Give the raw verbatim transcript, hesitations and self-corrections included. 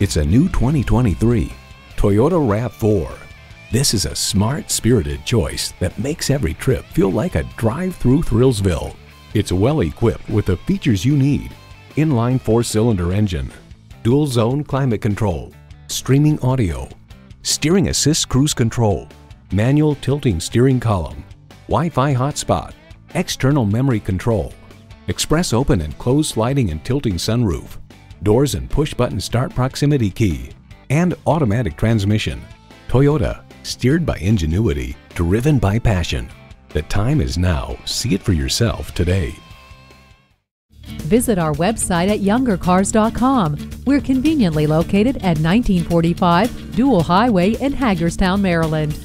It's a new twenty twenty-three Toyota RAV four. This is a smart, spirited choice that makes every trip feel like a drive through Thrillsville. It's well equipped with the features you need: inline four-cylinder engine, dual zone climate control, streaming audio, steering assist cruise control, manual tilting steering column, Wi-Fi hotspot, external memory control, express open and close sliding and tilting sunroof, doors and push-button start proximity key, and automatic transmission. Toyota, steered by ingenuity, driven by passion. The time is now. See it for yourself today. Visit our website at younger cars dot com. We're conveniently located at nineteen forty-five Dual Highway in Hagerstown, Maryland.